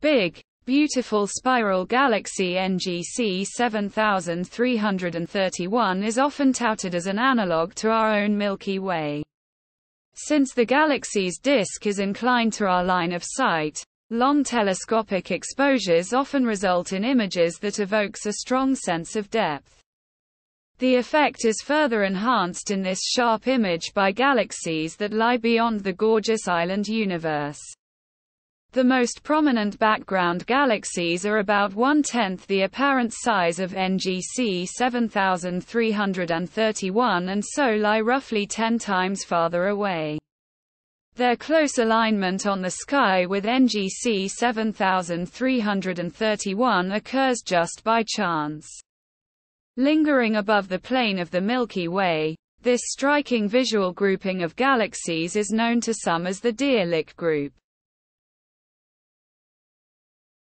Big, beautiful spiral galaxy NGC 7331 is often touted as an analogue to our own Milky Way. Since the galaxy's disk is inclined to our line of sight, long telescopic exposures often result in images that evokes a strong sense of depth. The effect is further enhanced in this sharp image by galaxies that lie beyond the gorgeous island universe. The most prominent background galaxies are about 1/10 the apparent size of NGC 7331 and so lie roughly 10 times farther away. Their close alignment on the sky with NGC 7331 occurs just by chance. Lingering above the plane of the Milky Way, this striking visual grouping of galaxies is known to some as the Deer Lick Group.